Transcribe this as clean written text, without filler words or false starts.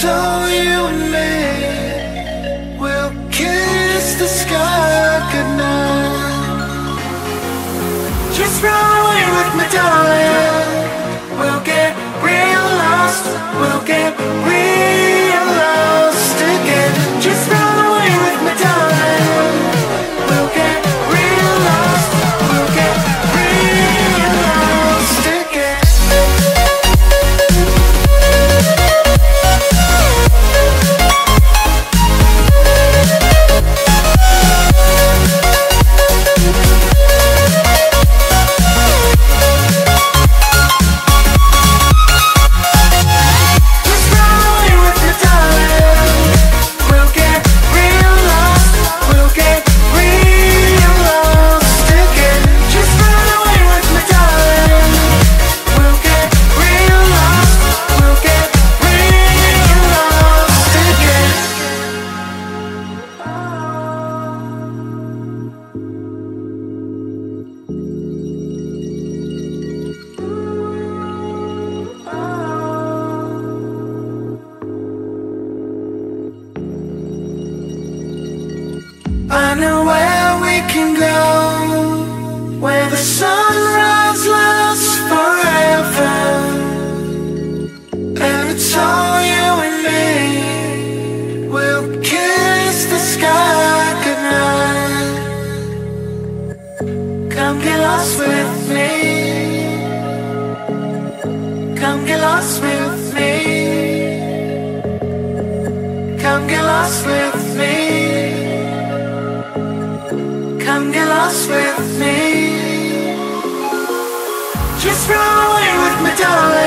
So you and me will kiss the sky goodnight. Just run away with me, darling. We'll get real lost. We'll get real lost again. Just run. Just run away with me, darling.